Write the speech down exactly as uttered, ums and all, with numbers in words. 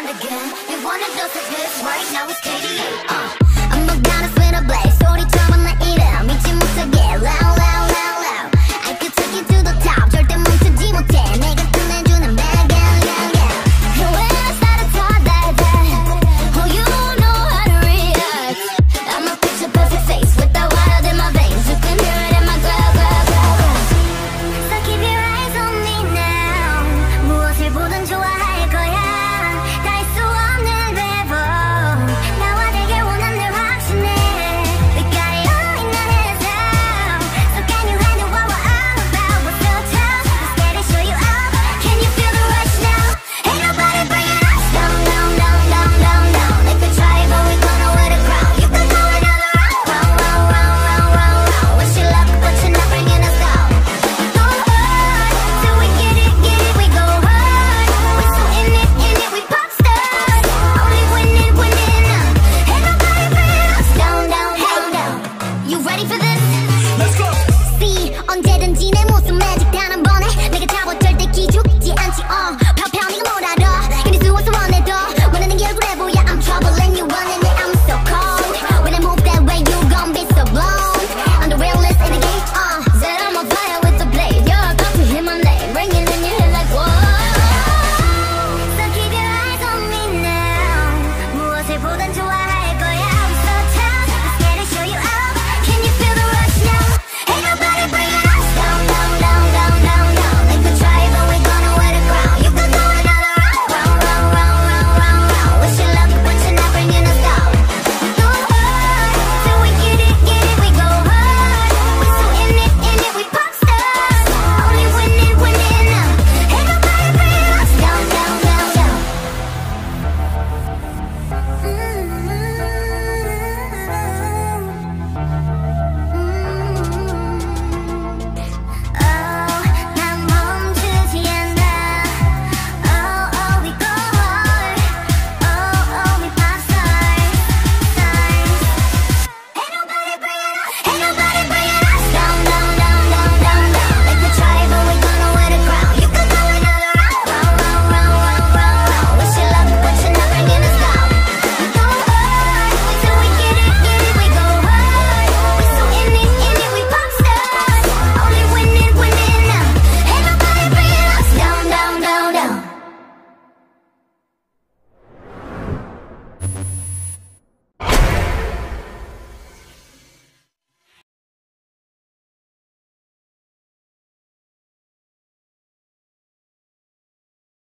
on again. You wanna go to this right now? It's K D A. Uh, I'm not gonna spin a blaze. 소리 쳐만 나 이래. 믿지 못하게 loud.